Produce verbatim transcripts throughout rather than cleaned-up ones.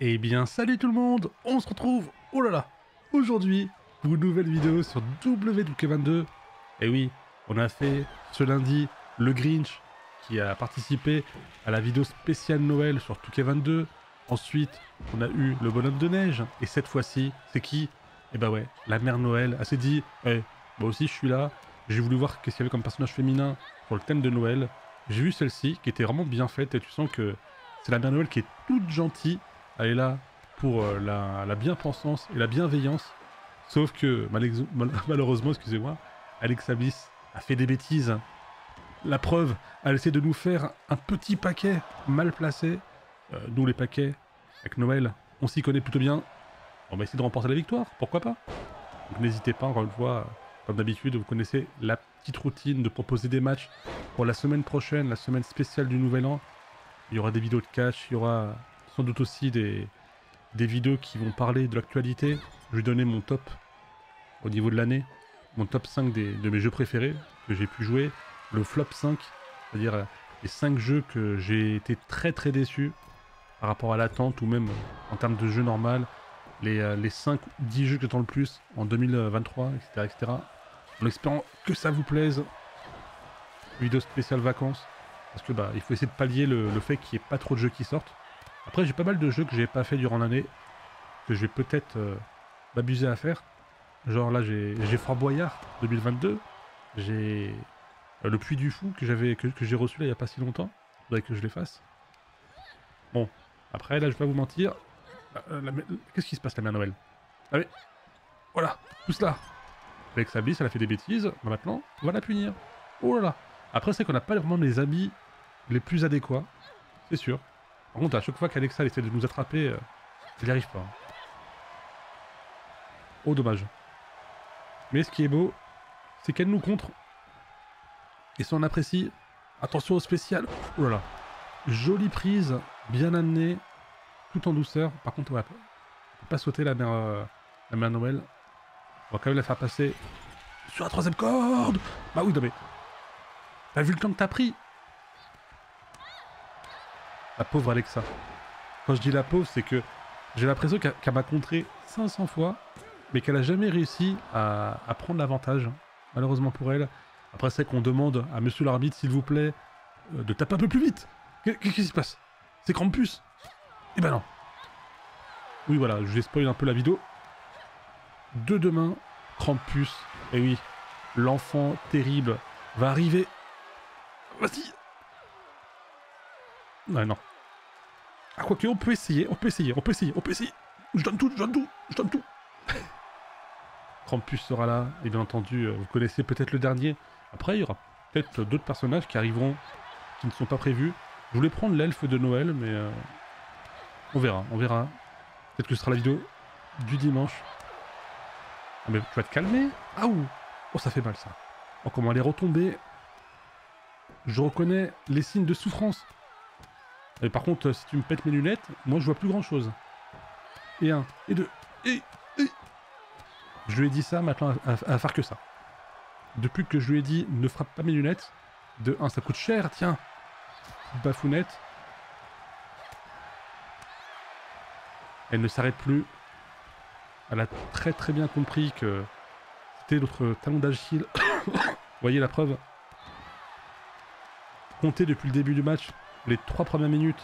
Eh bien salut tout le monde, on se retrouve, oh là là, aujourd'hui pour une nouvelle vidéo sur W deux K vingt-deux. Et oui, on a fait ce lundi le Grinch qui a participé à la vidéo spéciale Noël sur deux K vingt-deux. Ensuite, on a eu le bonhomme de neige. Et cette fois-ci, c'est qui? Eh bah ben ouais, la mère Noël. Elle s'est dit, eh, moi aussi je suis là. J'ai voulu voir qu'est-ce qu'il y avait comme personnage féminin pour le thème de Noël. J'ai vu celle-ci qui était vraiment bien faite et tu sens que c'est la mère Noël qui est toute gentille. Elle est là pour la, la bien-pensance et la bienveillance. Sauf que, malheureusement, excusez-moi, Alexa Bliss a fait des bêtises. La preuve, elle essaie de nous faire un petit paquet mal placé. Euh, nous, les paquets, avec Noël, on s'y connaît plutôt bien. On va essayer de remporter la victoire, pourquoi pas? Donc n'hésitez pas, encore une fois, comme d'habitude, vous connaissez la petite routine de proposer des matchs pour la semaine prochaine, la semaine spéciale du Nouvel An. Il y aura des vidéos de catch, il y aura... sans doute aussi des, des vidéos qui vont parler de l'actualité. Je vais donner mon top au niveau de l'année, mon top cinq des, de mes jeux préférés que j'ai pu jouer, le flop cinq, c'est-à-dire les cinq jeux que j'ai été très très déçu par rapport à l'attente ou même en termes de jeu normal, les, les cinq ou dix jeux que j'attends le plus en deux mille vingt-trois, et cetera, et cetera. En espérant que ça vous plaise, vidéo spéciale vacances, parce que bah il faut essayer de pallier le, le fait qu'il n'y ait pas trop de jeux qui sortent. Après j'ai pas mal de jeux que j'ai pas fait durant l'année, que je vais peut-être euh, m'abuser à faire. Genre là j'ai Froid Boyard deux mille vingt-deux, j'ai euh, Le Puits du Fou que j'avais que, que j'ai reçu là il n'y a pas si longtemps, il faudrait que je les fasse. Bon, après là je vais pas vous mentir, euh, la... qu'est-ce qui se passe la mère Noël? Ah mais, voilà, tout cela avec sa Bliss, elle a fait des bêtises, maintenant on va la punir. Oh là là. Après c'est qu'on n'a pas vraiment les habits les plus adéquats, c'est sûr. Par contre, à chaque fois qu'Alexa essaie de nous attraper, euh, il n'y arrive pas. Oh, dommage. Mais ce qui est beau, c'est qu'elle nous contre. Et si on apprécie, attention au spécial. Oh là là. Jolie prise, bien amenée, tout en douceur. Par contre, on ne peut pas sauter la mère, euh, la mère Noël. On va quand même la faire passer sur la troisième corde. Bah oui, non mais... T'as vu le temps que t'as pris? La pauvre Alexa. Quand je dis la pauvre, c'est que j'ai l'impression qu'elle m'a contré cinq cents fois, mais qu'elle a jamais réussi à, à prendre l'avantage, malheureusement pour elle. Après, c'est qu'on demande à monsieur l'arbitre, s'il vous plaît, euh, de taper un peu plus vite. Qu'est-ce qui se passe? C'est Krampus? Eh ben non. Oui, voilà, je vais spoiler un peu la vidéo. De demain, Krampus, eh oui, l'enfant terrible va arriver. Vas-y. Ah non. Ah quoi que, on peut essayer, on peut essayer, on peut essayer, on peut essayer. Je donne tout, je donne tout, je donne tout. Krampus sera là, et bien entendu, vous connaissez peut-être le dernier. Après, il y aura peut-être d'autres personnages qui arriveront, qui ne sont pas prévus. Je voulais prendre l'elfe de Noël, mais... Euh, on verra, on verra. Peut-être que ce sera la vidéo du dimanche. Ah mais tu vas te calmer. Ah ouh. Oh, ça fait mal ça. Oh, comment elle est retombée. Je reconnais les signes de souffrance. Et par contre, si tu me pètes mes lunettes, moi je vois plus grand chose. Et un, et deux, et, et... Je lui ai dit ça, maintenant à, à, à faire que ça. Depuis que je lui ai dit, ne frappe pas mes lunettes. De un, ça coûte cher, tiens. Bafounette. Elle ne s'arrête plus. Elle a très très bien compris que c'était notre talon d'Achille. Vous voyez la preuve. Comptez depuis le début du match. Les trois premières minutes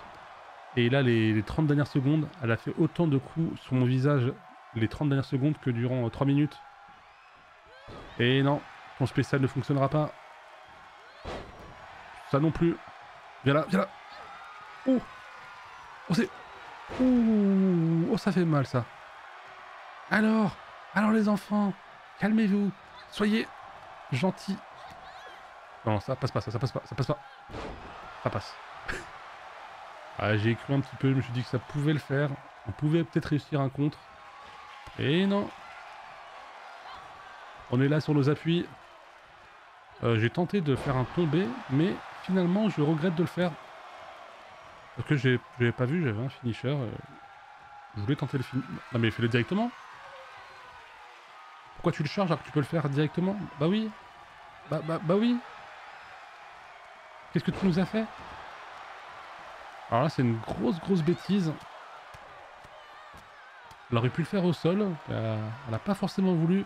et là les, les trente dernières secondes, elle a fait autant de coups sur mon visage les trente dernières secondes que durant euh, trois minutes. Et non, ton spécial ne fonctionnera pas. Ça non plus. Viens là, viens là. Oh, oh c'est... Oh, oh, ça fait mal ça. Alors, alors les enfants, calmez-vous, soyez gentils. Non, ça passe pas, ça, ça passe pas, ça passe pas. Ça passe. Ah, j'ai cru un petit peu, je me suis dit que ça pouvait le faire. On pouvait peut-être réussir un contre. Et non. On est là sur nos appuis. Euh, j'ai tenté de faire un tombé, mais finalement je regrette de le faire. Parce que je n'avais pas vu, j'avais un finisher. Euh, je voulais tenter le finisher. Non mais fais-le directement. Pourquoi tu le charges alors que tu peux le faire directement? Bah oui. Bah, bah, bah oui. Qu'est-ce que tu nous as fait? Alors là, c'est une grosse, grosse bêtise. Elle aurait pu le faire au sol. Euh, elle n'a pas forcément voulu.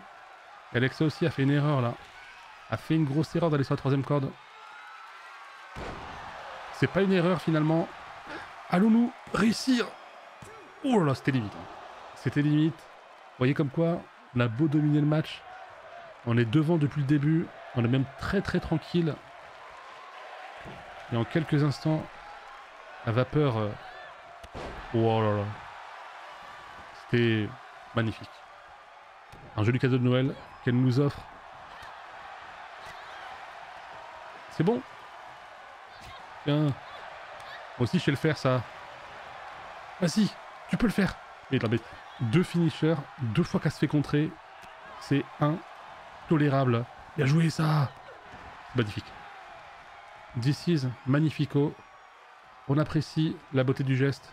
Et Alexa aussi a fait une erreur là. A fait une grosse erreur d'aller sur la troisième corde. C'est pas une erreur finalement. Allons-nous réussir? Oh là là, c'était limite. C'était limite. Vous voyez comme quoi, on a beau dominer le match. On est devant depuis le début. On est même très très tranquille. Et en quelques instants, la vapeur... Euh... Oh là là. C'était magnifique. Un joli cadeau de Noël qu'elle nous offre. C'est bon. Tiens. Moi aussi je sais le faire ça. Vas-y, tu peux le faire. Mais non, mais deux finishers, deux fois qu'elle se fait contrer, c'est intolérable. Bien joué ça. Magnifique. This is magnifico. On apprécie la beauté du geste.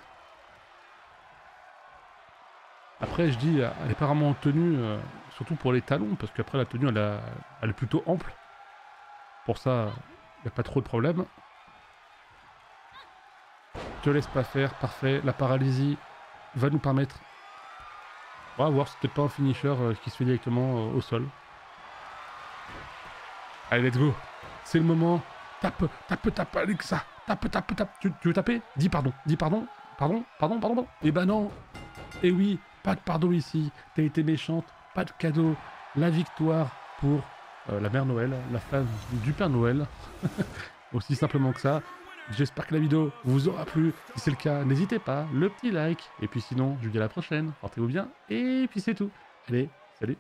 Après je dis, elle est apparemment en tenue, euh, surtout pour les talons, parce qu'après la tenue elle, a, elle est plutôt ample. Pour ça, il n'y a pas trop de problème. Te laisse pas faire, parfait. La paralysie va nous permettre... On va voir si c'est peut-être pas un finisher euh, qui se fait directement euh, au sol. Allez, let's go. C'est le moment. Tape, tape, tape, Alexa. Tape, tape, tape. Tu, tu veux taper? Dis pardon, dis pardon, pardon, pardon, pardon, pardon. Eh ben non. Eh oui, pas de pardon ici. T'as été méchante, pas de cadeau. La victoire pour... Euh, la mère Noël, la femme du Père Noël, aussi simplement que ça. J'espère que la vidéo vous aura plu. Si c'est le cas, n'hésitez pas, le petit like. Et puis sinon, je vous dis à la prochaine. Portez-vous bien. Et puis c'est tout. Allez, salut.